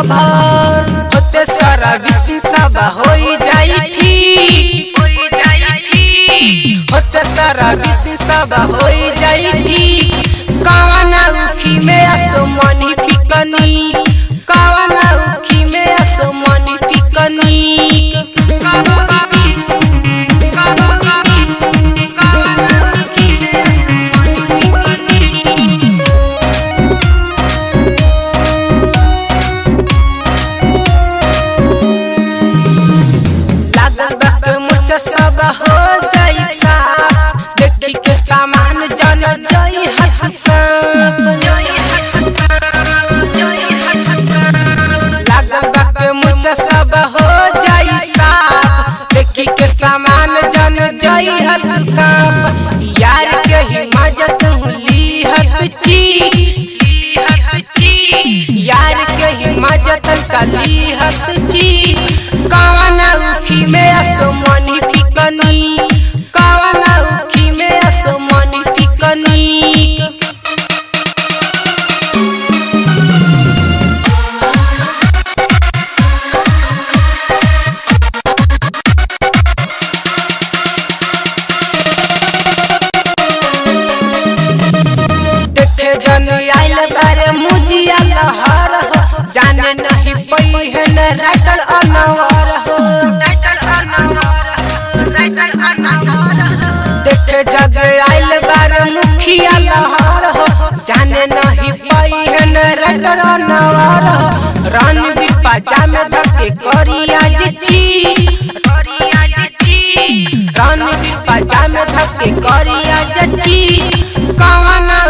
होते सारा विश्व सभा हो सारा विश्व सभा हो कावना उखी में असो मनी पिकनी कावना उखी में असो मनी पिकनी। यार के हिमाजत ली हतची यार के हिमाजत कली हतची कावना उखी में असो मनी पिकनी कावना उखी में असो मनी पिकनी। जाने नहीं पहिन राइटर अनवर हो देखे जग आइल बार मुखिया लहर हो जाने नहीं पहिन राइटर अनवर हो रणवीर पाजामे धके करिया जची रणवीर पाजामे धके करिया जची कावना